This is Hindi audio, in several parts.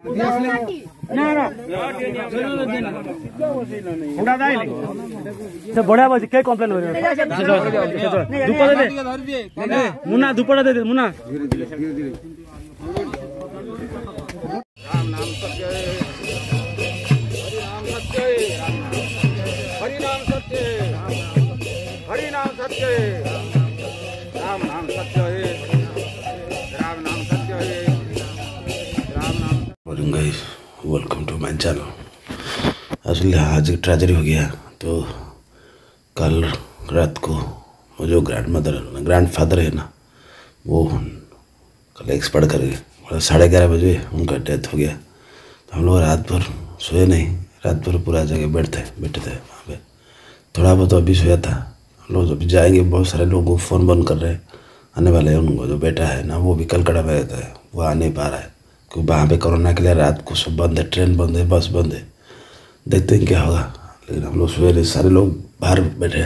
बड़ा बाजी क्या कॉम्प्लेन हो रहा है मुन्ना दुपड़ा दे Munna welcome to my channel. असली आज ट्रेजडी हो गया। तो कल रात को वो जो ग्रैंड फादर है ना, वो कल एक्सपायर कर गए और 11:30 बजे उनका डेथ हो गया। तो हम लोग रात भर सोए नहीं, रात भर पूरा जगह बैठे थे वहाँ पे। थोड़ा बहुत अभी सोया था। हम लोग अभी जाएंगे, बहुत सारे लोगों को फ़ोन बंद कर रहे आने वाले हैं। उनको जो बेटा है ना, वो भी कल कड़ा में रहता है, वो आ नहीं पा रहा है क्योंकि वहाँ पे कोरोना के लिए रात को सब बंद है, ट्रेन बंद है, बस बंद है। देखते हैं क्या होगा। लेकिन हम लोग सवेरे सारे लोग बाहर बैठे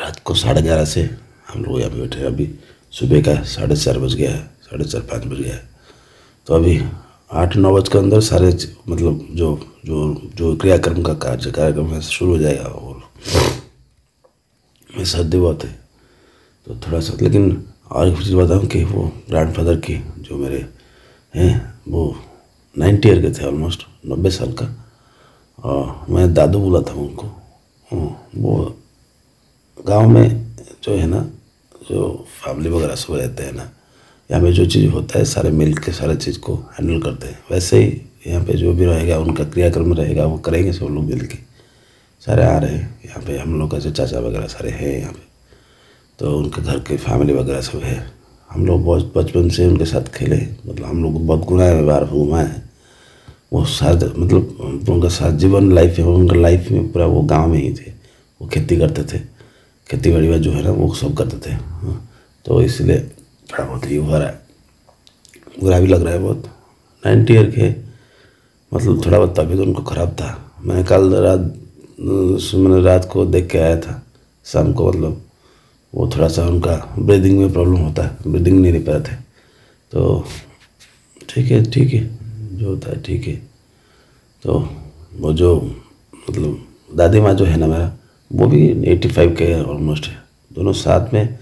रात को 11:30 से हम लोग यहाँ पे बैठे। अभी सुबह का 4:30 बज गया है। तो अभी 8-9 बज के अंदर सारे मतलब जो जो जो क्रियाक्रम का कार्यक्रम है शुरू हो जाएगा। और सर्दी बहुत है तो थोड़ा सा। लेकिन और एक चीज़ बताऊँ कि वो ग्रैंडफादर की जो मेरे हैं वो 90 ईयर के थे, ऑलमोस्ट 90 साल का। और मैं दादू बोला था उनको। वो गांव में जो है ना, जो फैमिली वगैरह सब रहते हैं ना, यहाँ पे जो चीज़ होता है सारे मिल के सारे चीज़ को हैंडल करते हैं। वैसे ही यहाँ पे जो भी रहेगा उनका क्रियाक्रम रहेगा, वो करेंगे सब लोग मिल के। सारे आ रहे हैं यहाँ पर, हम लोग का जो चाचा वगैरह सारे हैं यहाँ पर, तो उनके घर के फैमिली वगैरह सब है। हम लोग बहुत बचपन से उनके साथ खेले, मतलब हम लोग बहुत गुनाह व्यवहार घुमाए हैं। वो साथ मतलब उनका साथ जीवन लाइफ है, उनका लाइफ में पूरा वो गांव में ही थे। वो खेती करते थे, खेती बाड़ी वगैरह जो है ना वो सब करते थे। तो इसलिए थोड़ा बहुत ये हो रहा है, बुरा भी लग रहा है बहुत। 90 ईयर के मतलब थोड़ा बहुत तबीयत उनको ख़राब था। मैंने रात को देख के आया था शाम को। मतलब वो थोड़ा सा उनका ब्रीदिंग में प्रॉब्लम होता है, ब्रीदिंग नहीं ले पाते थे। तो ठीक है जो होता है ठीक है। तो वो जो मतलब दादी माँ जो है ना मेरा, वो भी 85 के ऑलमोस्ट है। दोनों साथ में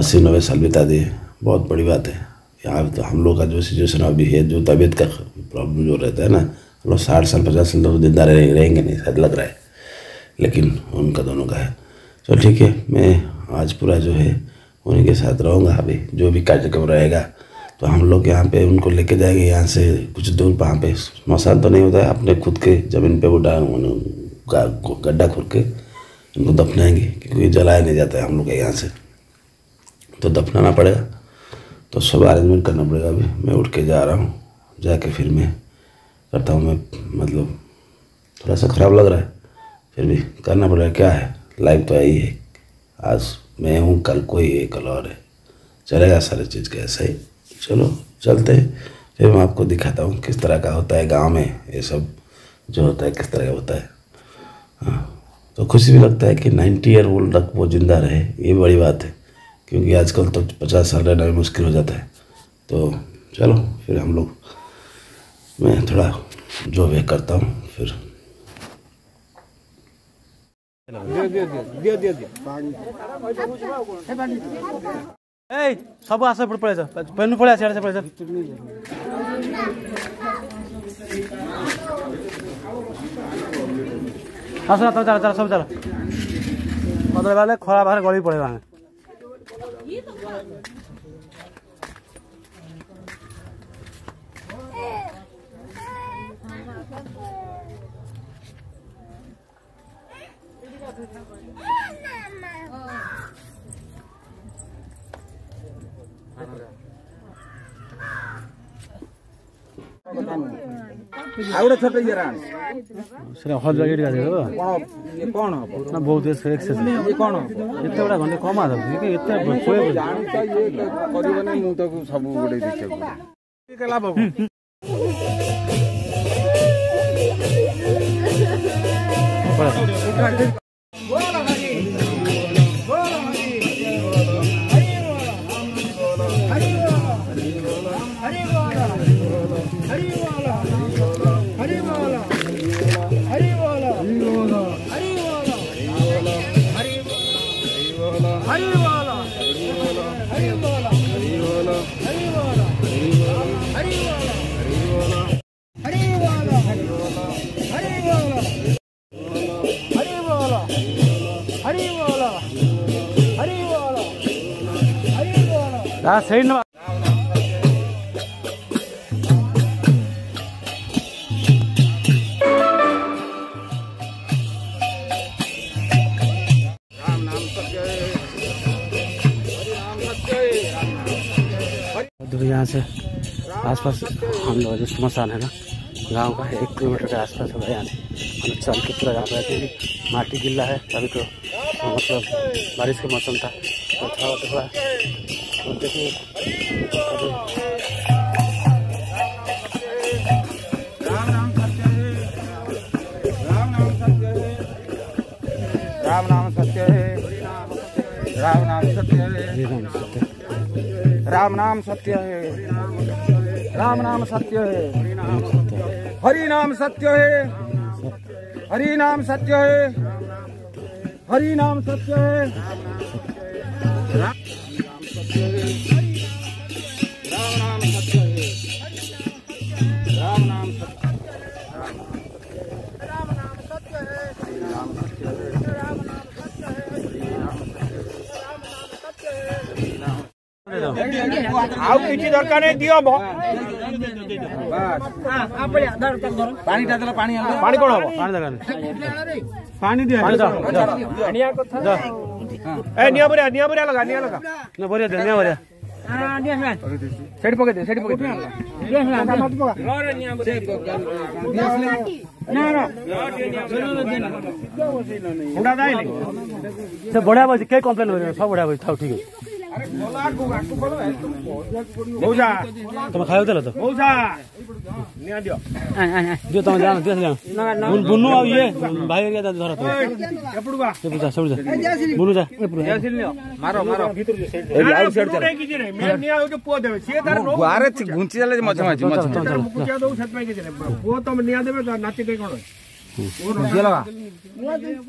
80-90 साल बिता दिए, बहुत बड़ी बात है। यहाँ तो हम लोग का जो सिचुएशन अभी है, जो तबीयत का प्रॉब्लम जो रहता है ना, हम लोग 60 साल 50 साल तो जिंदा रहेंगे नहीं शायद, लग रहा है। लेकिन उनका दोनों का है। चलो ठीक है, मैं आज पूरा जो है उन्हीं के साथ रहूँगा। अभी जो भी कार्यक्रम रहेगा तो हम लोग यहाँ पे उनको लेके जाएंगे। यहाँ से कुछ दूर वहाँ पे मसान तो नहीं होता है, अपने खुद के ज़मीन पे उठा गड्ढा खोद के उनको दफनाएंगे, क्योंकि जलाया नहीं जाता है हम लोग यहाँ से, तो दफनाना पड़ेगा। तो सब अरेंजमेंट करना पड़ेगा। अभी मैं उठ के जा रहा हूँ, जाके फिर मैं करता हूँ। मैं मतलब थोड़ा सा ख़राब लग रहा है, फिर भी करना पड़ेगा, क्या है, लाइफ तो आई है। आज मैं हूँ, कल कोई है, कल और है, चलेगा सारे चीज़ का ऐसा ही। चलो चलते हैं, फिर मैं आपको दिखाता हूँ किस तरह का होता है गांव में ये सब जो होता है, किस तरह का होता है। हाँ, तो खुशी भी लगता है कि 90 ईयर ओल्ड तक वो ज़िंदा रहे, ये बड़ी बात है। क्योंकि आजकल तो 50 साल रहना भी मुश्किल हो जाता है। तो चलो फिर हम लोग, मैं थोड़ा जो वे करता हूँ फिर। सब आस पड़े पेन पड़े से पड़े चल सब चल बदले वाले खोला बाहर गड़ी पड़े वहाँ। आउडे छोटे जरान सर हॉल जगह दिया देखो कोण ना बहुत एक्सेस ये कोण इतने बड़ा घंटे कम आ जाते कि इतने कोई जानता ये करिवे नहीं मु तो सब बड़े देखे के कला बाबू बड़ा हरी बोलो यहाँ से आसपास हम लोग जो स्मशान है ना गांव का 1 किलोमीटर के आसपास होगा। यहाँ से हम चल के पूरा यहाँ रहते हैं। माटी गिल्ला है, अभी तो मतलब बारिश का मौसम था तो थोड़ा थोड़ा देखिए। राम नाम सत्य है, राम नाम सत्य है, राम नाम सत्य है, राम नाम सत्य है, राम नाम सत्य है, हरि नाम सत्य है, हरि नाम सत्य है, हरि नाम सत्य है, राम नाम सत्य है, राम नाम आओ किसी दरकार नहीं दियो बस पानी डाल दो। पानी पानी कौन हो पानी दरकार पानी दिया पानी दो निया को था ए निया बढ़िया लगा निया लगा ना बढ़िया हां निया है सेट पकड़ दे निया मत पकड़ और निया बढ़िया ना ना उड़ा दे से बढ़िया बस के कंप्लेन हो सब बढ़िया बस था ठीक है। अरे मौजा तुम खाओ चलो तो मौजा निया दियो दियो तुम जान दिस जान बुन्नु आओ ये भाई एरिया दा धरा तो एपड़वा एपड़वा सब जा बुन्नु जा जैसिल लियो मारो मारो भीतर जो साइड ए आउट साइड चले मैं निया हो के पो देवे से तार गुआरे घुंची चले मछमाची मछमाची मुकिया दो छत में के चले वो तुम निया देवे नाचे के कोन वो लगा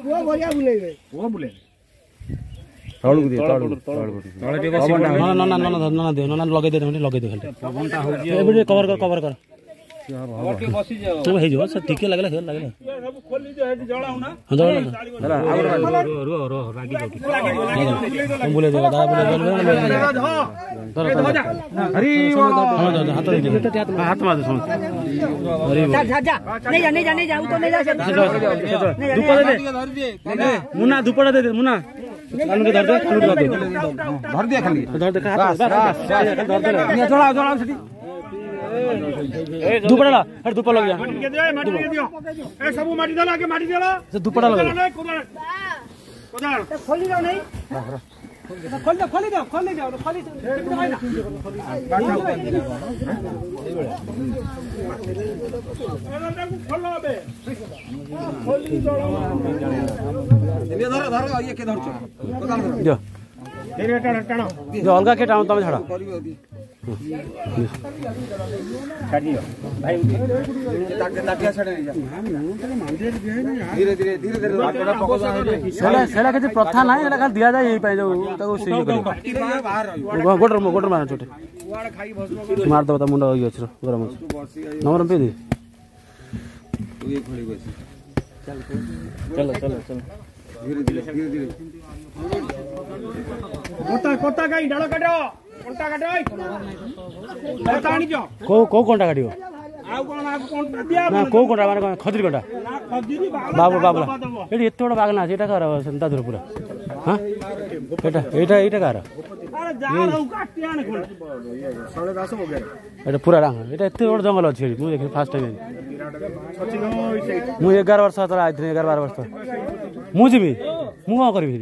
वो बढ़िया बुले गए वो बुले तोड़ को दे तोड़ के ना ना ना ना ना दे ना लगे दे खाली घंटा हो जे एबे कवर कर और के बसी जाओ तू हे जो सब ठीक लागला खेल लागला सब खोल ली जो जड़ाऊ ना रो रो रागी जाओ बोले दे दादा बोले बोले हरि हाथ मार सुन जा नहीं जा तो नहीं जा मुन्ना दुपड़ा दे मुन्ना कानून के दर्द धर दिया खाली धर दे बस बस थोड़ा थोड़ा सटी ए दुपड़ा ला अरे दुपड़ा लग गया माटी के दियो ए सब माटी डाला के माटी डाला से दुपड़ा लग गया कोदार तो खोल लो नहीं खोल दे जाओ खोल दे धर धर ये के धर जो धीरे टाणो जो अलग के टाणो तुम झाड़ा छाड़ दियो भाई ताकिया छाड़ नहीं जा धीरे धीरे धीरे धीरे सेला सेला के प्रथा ना एला खाली दिया जाय एई पाई जो तो सही कर गोटर मार छोटे वाड़ खाई भस्म मार दो त मुंडा हो गयो गरम नंबर पे दे तू एक खड़ी बस चल चलो चलो चलो धीरे धीरे धीरे कोता कोता काई डालो काटो कोंटा काटो कोंटा आनी जो को कोंटा काटियो आ कोंटा दिया ना को कोंटा माने खजरी कोंटा ना खजरी बाबू बाबू एडी एतोड बाग ना सेटा कर संता धर पूरा हां बेटा एटा एटा कर अरे जा रहो काटिया ने कोंटा 10.5 हो गया एटा पूरा रहा एटा एतोड जंगल अछि मु देख फर्स्ट टाइम मु 11 वर्ष तला आइ थिन 11 12 वर्ष त मु जीबी मु का करबी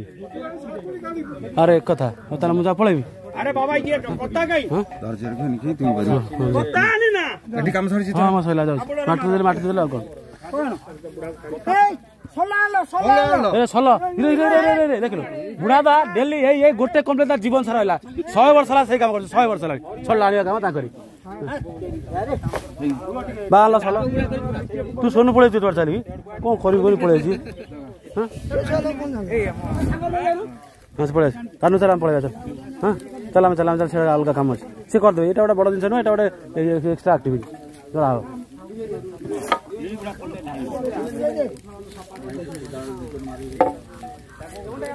अरे एक कथा तने मु जा पळेबी अरे बाबा ये कोता गई दर जर के नहीं तुम बता कोता नहीं ना एठी काम सरी हां म सोला जाऊ माटी देला कोन ए सोला ए सोला रे देख लो बुढ़ादा दिल्ली ए गोटे कंप्लेंट दा जीवन सारा होला 100 वर्ष ला सही काम कर 100 वर्ष ला सोला आनी काम ता करी बाला सोला तू सोनु पळे तू तोर चली को करी पळे जी हां ए बस पळे तानु चला पळे जा हां चला चल से अलग काम अच्छे से कर दे ये बड़ जिन नुह ये एक्सट्रा एक्टिविटी चलाओ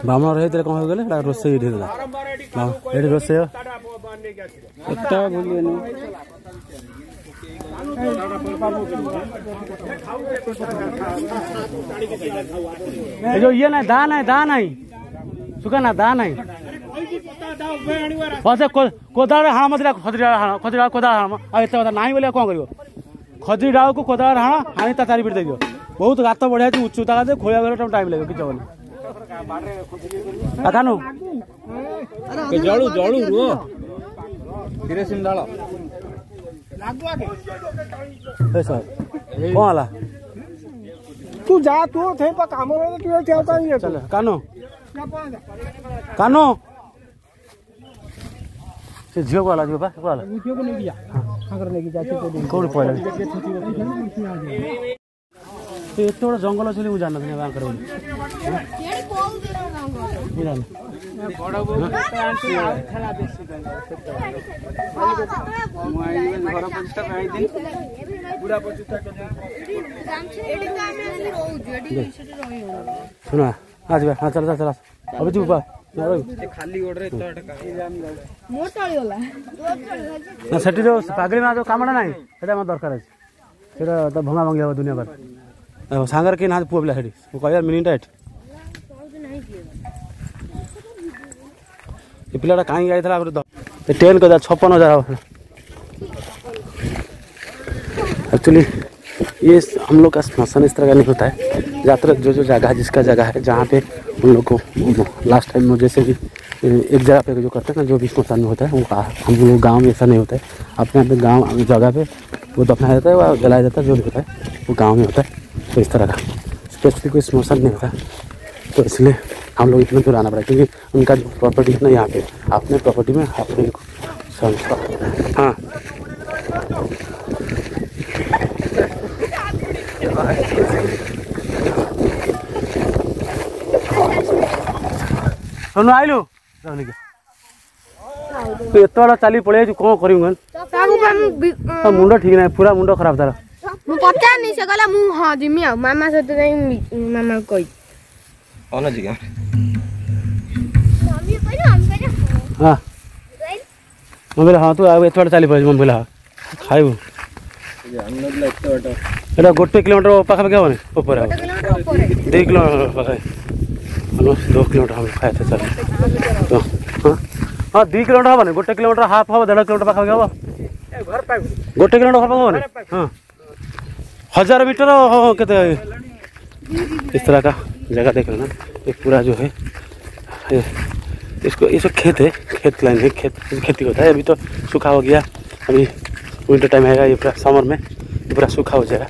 ब्राह्मण रही कौन हो गले रोसई रोसई जो ये ना दा नहीं सुखा ना दा नहीं बस कोदार हाँ मतलब खजरी कोदार हाँ इतना बता ना बोले कौन कर खजरी डाल को कोदार हाँ हाँ तारी पीट देखियो बहुत गात बढ़िया उच्चता खोलिया गले टाइम लगे कि बोले अरे सर तू जा तू थे पर काम कानो कानो झील को नहीं तो ये थोड़ा जंगल अच्छे मुझे जानना था वहाँ सुना आज हाँ चला चला अभी चुप खाली ना सेठी जो पगड़ी में जो कम ना से दरकार अच्छे तो भंगा भंगी हम दुनिया भर सांगर के ना पुआ पिला कह मिनिट ये पिलाटा कहीं आई था ट्रेन कदा 56,000 एक्चुअली ये हम लोग का स्मशान इस तरह का नहीं होता है यात्रा जो जो जगह जिसका जगह है जहाँ पे उन लोग को लास्ट टाइम में जैसे कि एक जगह पे जो करते हैं ना जो भी स्मशान में होता है वो हम लोग गाँव में ऐसा नहीं होता है अपने अपने गाँव जगह पे वो दफनाया जाता है वो जलाया जाता है जो भी होता है वो गाँव में होता है तो इस तरह का स्पेशली कोई स्मशान नहीं होता तो इसलिए हम लोग इतना दूर आना पड़ा क्योंकि उनका प्रॉपर्टी इतना यहाँ पे अपने प्रॉपर्टी में अपने हाँ आईलू तो इतना चली पड़े कौन कर मुंड ठीक ना पूरा मुंड खराब था पता नहीं से गला मु हां जिमी आ मामा से तो नहीं मामा कोई ओन जी क्या मम्मी पर हम करे हां मोबाइल हां तू आवे थोड़ा चली पड़े मोबाइल हां खाइबो ये हमन ले तो हटो एटा 1 किलोमीटर पाखा के होने ऊपर आओ 2 किलोमीटर पाखा हेलो 2 किलोमीटर हम खाए थे चल तो हां 2 किलोमीटर होने 1 किलोमीटर हाफ हो 1.5 किलोमीटर पाखा के हो ए घर पाए 1 किलोमीटर घर पाए होने हां 1000 मीटर कितने इस तरह का जगह देख लेना ये पूरा जो है इसको ये सब खेत है खेत लाइन है खेत खेती होता है अभी तो सूखा हो गया अभी विंटर टाइम आएगा ये पूरा समर में ये पूरा सूखा हो जाएगा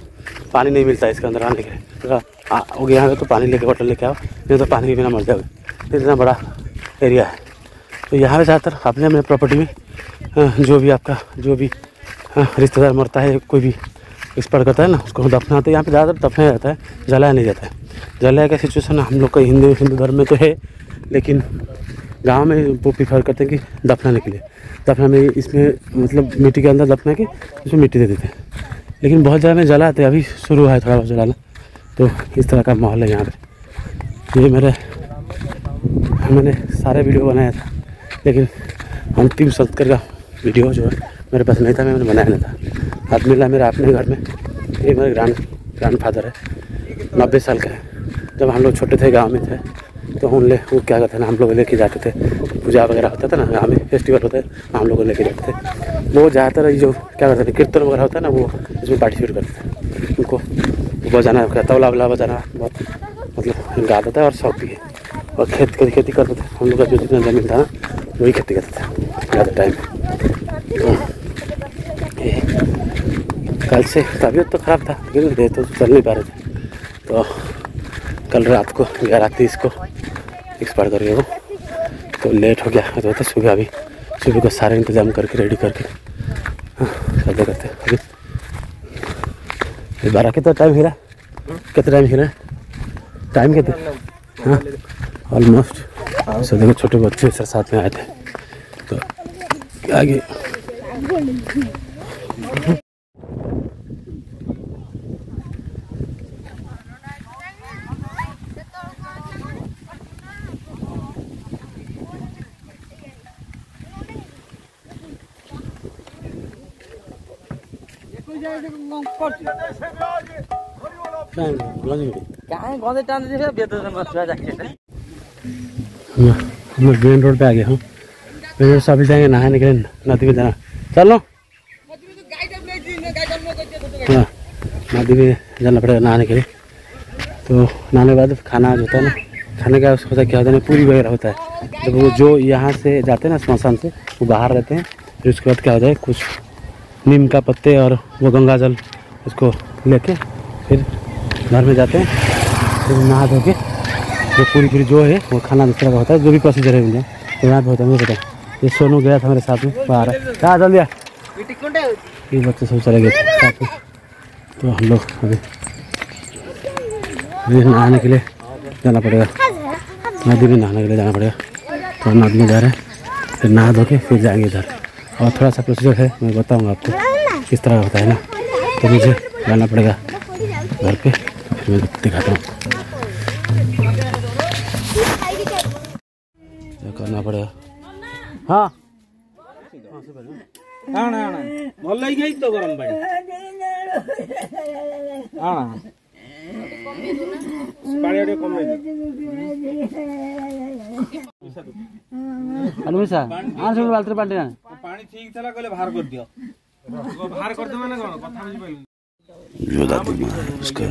पानी नहीं मिलता है इसके अंदर आने के हो गया है तो पानी लेके बॉटल लेके आओ नहीं तो पानी के बिना मर जाओगे इतना बड़ा एरिया है तो यहाँ पर ज़्यादातर अपने अपने प्रॉपर्टी में जो भी आपका जो भी रिश्तेदार मरता है कोई भी एक्सपर्ट करता है ना उसको दफनाते हैं यहाँ पे ज़्यादातर दफनाया जाता है जलाया नहीं जाता है जलाया का सिचुएशन हम लोग का हिंदू धर्म में तो है लेकिन गांव में वो प्रिफर करते हैं कि दफनाने के लिए दफना में इसमें मतलब मिट्टी के अंदर दफना के उसमें मिट्टी दे देते हैं लेकिन बहुत ज़्यादा में जलाते हैं अभी शुरू हुआ है थोड़ा बहुत जलाना तो इस तरह का माहौल है यहाँ पर ये मेरा मैंने सारे वीडियो बनाया था लेकिन अंतिम संस्कार का वीडियो जो है मेरे पास नहीं था मैंने बनाया नहीं था आज मिला मेरा अपने घर में ये मेरे ग्रैंडफादर है 90 साल का है जब हम लोग छोटे थे गांव में थे तो उन ले वो क्या कहते हैं हम लोग लेके जाते थे पूजा वगैरह होता था ना गांव में फेस्टिवल होता है हम लोग लेके जाते थे वो ज़्यादातर जो क्या करते थे कीर्तन वगैरह होता है ना वो इसमें पार्टिसिपेट करते थे उनको बजाना तबला वला बजाना बहुत मतलब गाता था और शौक भी है और खेती करते थे हम लोग का जो जितना जमीन था ना वही खेती करते थे ज़्यादा टाइम कल से तबीयत तो ख़राब था लेकिन देर तो चल नहीं पा रहे थे तो कल रात को 11:30 को एक्सपायर कर गया वो तो लेट हो गया तो सुबह अभी सुबह का सारा इंतज़ाम करके रेडी करके करते करते अभी 12 कितना टाइम हिरा कितना टाइम हिरा टाइम कितना हाँ ऑलमोस्ट सो देखो छोटे बच्चे सर साथ में आए थे तो आगे मेन रोड पे आ गए हम। मेन रोड से अभी जाएंगे नहाने के लिए, नदी में जाना। चलो हाँ, नदी में जाना पड़ेगा नहाने के लिए। तो नहाने के बाद खाना जो होता है ना, खाने का उसको क्या होता है ना, पूरी वगैरह होता है। जब वो जो यहाँ से जाते हैं ना स्मशान से, वो बाहर रहते हैं। फिर उसके बाद क्या होता है, कुछ नीम का पत्ते और वो गंगा जल उसको लेके फिर घर में जाते हैं। फिर नहा धो के जो पूरी जो है वो खाना दूसरा का होता है, जो भी पैसेंजर है उनका तो यहाँ पर होता है। मुझे पता है ये सोनू गया था मेरे साथ में बाहर, क्या चल दिया ये बच्चे सब चले गए साथ में। तो हम लोग अभी नहाने के लिए जाना पड़ेगा, नदी में नहाने के लिए जाना पड़ेगा। तो नदी में जा रहे हैं, फिर नहा धो के फिर जाएंगे इधर। और थोड़ा सा प्रोसीजर है, मैं बताऊंगा आपको किस तरह होता है ना। तो मुझे जाना पड़ेगा घर पे, फिर मैं दिखाता हूँ करना पड़ेगा। हाँ तो गरम भाई पानी ठीक चला बाहर कर दियो, बाहर कर दो। जो दादी माँ उसका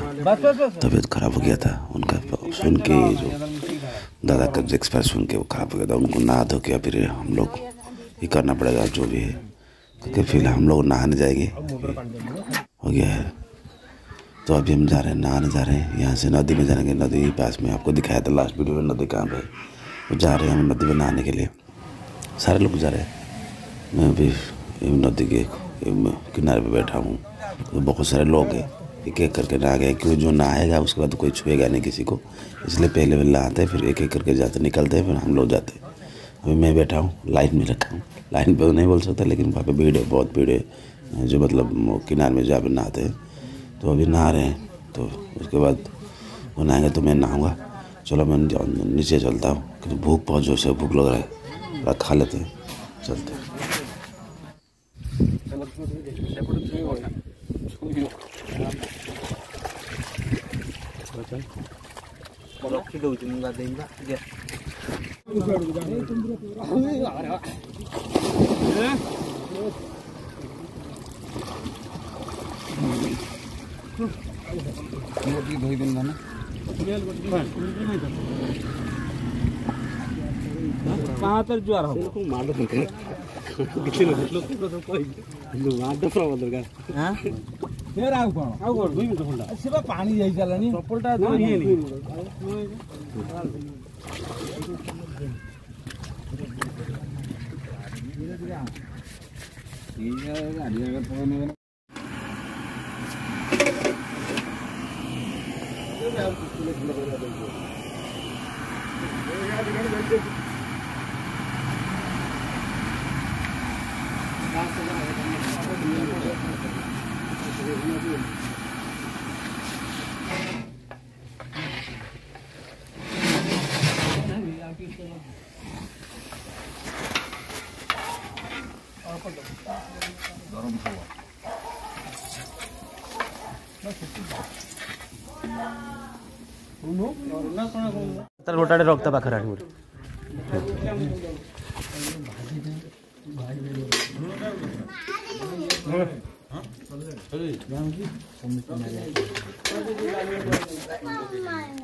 तबीयत खराब हो गया था, उनका सुन के जो दादा का एक्सपायर सुन के वो खराब हो गया था, उनको नहा धो के फिर हम लोग ये करना पड़ेगा जो भी है। क्योंकि फिर हम लोग नहाने जाएंगे, हो गया है। तो अभी हम जा रहे हैं, नहाने जा रहे हैं। यहाँ से नदी में जाएंगे, नदी के पास में आपको दिखाया था लास्ट वीडियो में नदी कहाँ पे। तो जा रहे हैं हम नदी में नहाने के लिए, सारे लोग जा रहे हैं। मैं अभी नदी के किनारे पे बैठा हूँ। तो बहुत सारे लोग हैं, एक एक करके नहा गए, क्योंकि जो नहाएगा उसके बाद कोई छुएगा नहीं किसी को, इसलिए पहले वे नहाते हैं, फिर एक एक करके जाते निकलते हैं, फिर हम लोग जाते हैं। अभी मैं बैठा हूँ, लाइन में रखा हूँ। लाइन पे नहीं बोल सकता, लेकिन वहाँ पे भीड़ है, बहुत भीड़ है, जो मतलब किनारे में जा पे नहाते हैं। तो अभी नहा रहे हैं, तो उसके बाद वो नहाएंगे तो मैं नहाऊँगा। चलो मैं नीचे चलता हूँ, क्योंकि तो भूख बहुत जोर से भूख लग रहा है, थोड़ा खा लेते हैं, चलते हैं। कहाँ तक जो आ रहा हूँ मालूम नहीं, किसी ने कुछ लोग कोई मालूम नहीं बदल गया। हाँ फिर आओ कौन आओ कौन कोई मिल सकता है, सिर्फ पानी यही चला नहीं चप्पलटा तो नहीं है नहीं। गोटाडे रखता पाखे आठ